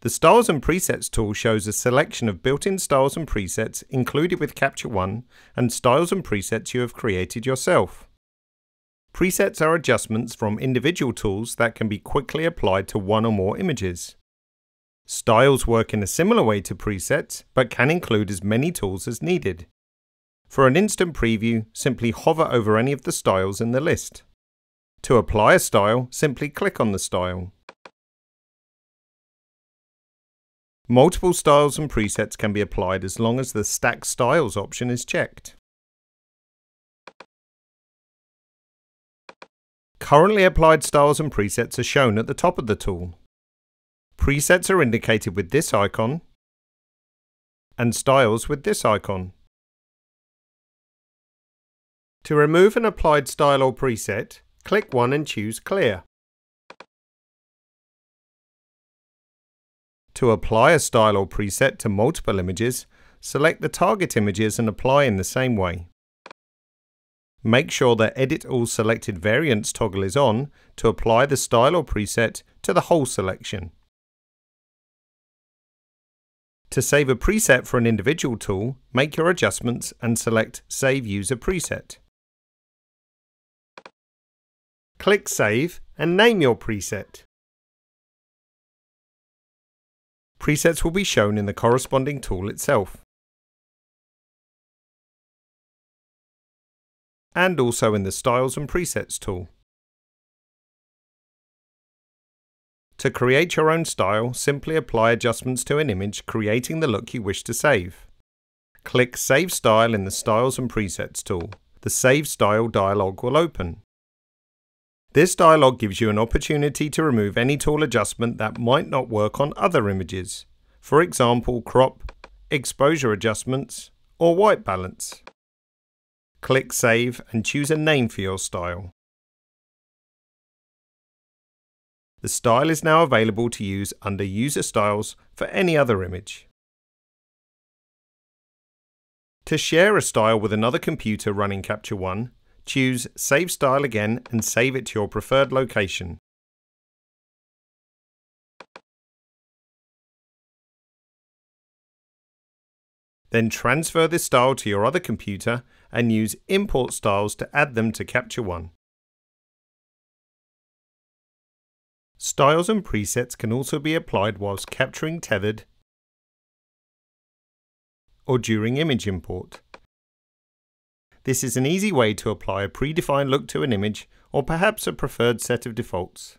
The Styles and Presets tool shows a selection of built-in styles and presets included with Capture One and styles and presets you have created yourself. Presets are adjustments from individual tools that can be quickly applied to one or more images. Styles work in a similar way to presets, but can include as many tools as needed. For an instant preview, simply hover over any of the styles in the list. To apply a style, simply click on the style. Multiple styles and presets can be applied as long as the Stack Styles option is checked. Currently applied styles and presets are shown at the top of the tool. Presets are indicated with this icon and styles with this icon. To remove an applied style or preset, click one and choose Clear. To apply a style or preset to multiple images, select the target images and apply in the same way. Make sure that Edit All Selected Variants toggle is on to apply the style or preset to the whole selection. To save a preset for an individual tool, make your adjustments and select Save User Preset. Click Save and name your preset. Presets will be shown in the corresponding tool itself, and also in the Styles and Presets tool. To create your own style, simply apply adjustments to an image, creating the look you wish to save. Click Save Style in the Styles and Presets tool. The Save Style dialog will open. This dialog gives you an opportunity to remove any tool adjustment that might not work on other images, for example crop, exposure adjustments, or white balance. Click Save and choose a name for your style. The style is now available to use under User Styles for any other image. To share a style with another computer running Capture One, choose Save Style again and save it to your preferred location. Then transfer this style to your other computer and use Import Styles to add them to Capture One. Styles and presets can also be applied whilst capturing tethered or during image import. This is an easy way to apply a predefined look to an image, or perhaps a preferred set of defaults.